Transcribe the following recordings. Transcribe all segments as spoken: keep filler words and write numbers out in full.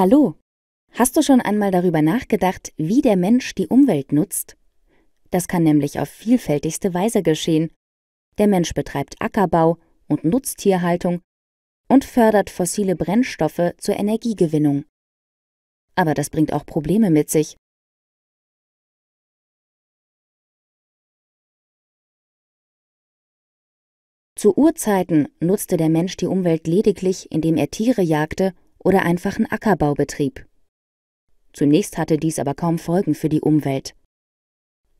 Hallo! Hast du schon einmal darüber nachgedacht, wie der Mensch die Umwelt nutzt? Das kann nämlich auf vielfältigste Weise geschehen. Der Mensch betreibt Ackerbau und Nutztierhaltung und fördert fossile Brennstoffe zur Energiegewinnung. Aber das bringt auch Probleme mit sich. Zu Urzeiten nutzte der Mensch die Umwelt lediglich, indem er Tiere jagte oder einfachen Ackerbau betrieb. Zunächst hatte dies aber kaum Folgen für die Umwelt.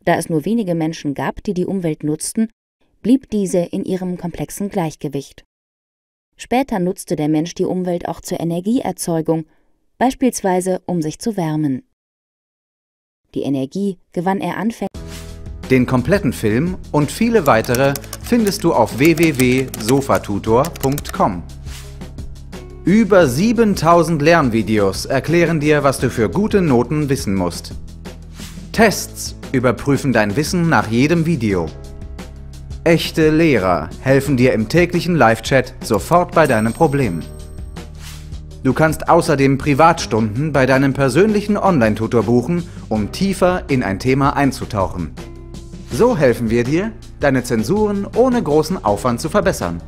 Da es nur wenige Menschen gab, die die Umwelt nutzten, blieb diese in ihrem komplexen Gleichgewicht. Später nutzte der Mensch die Umwelt auch zur Energieerzeugung, beispielsweise um sich zu wärmen. Die Energie gewann er anfänglich. Den kompletten Film und viele weitere findest du auf w w w punkt sofatutor punkt com. Über siebentausend Lernvideos erklären dir, was du für gute Noten wissen musst. Tests überprüfen dein Wissen nach jedem Video. Echte Lehrer helfen dir im täglichen Live-Chat sofort bei deinen Problemen. Du kannst außerdem Privatstunden bei deinem persönlichen Online-Tutor buchen, um tiefer in ein Thema einzutauchen. So helfen wir dir, deine Zensuren ohne großen Aufwand zu verbessern.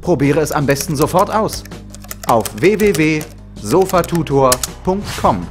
Probiere es am besten sofort aus. Auf w w w punkt sofatutor punkt com.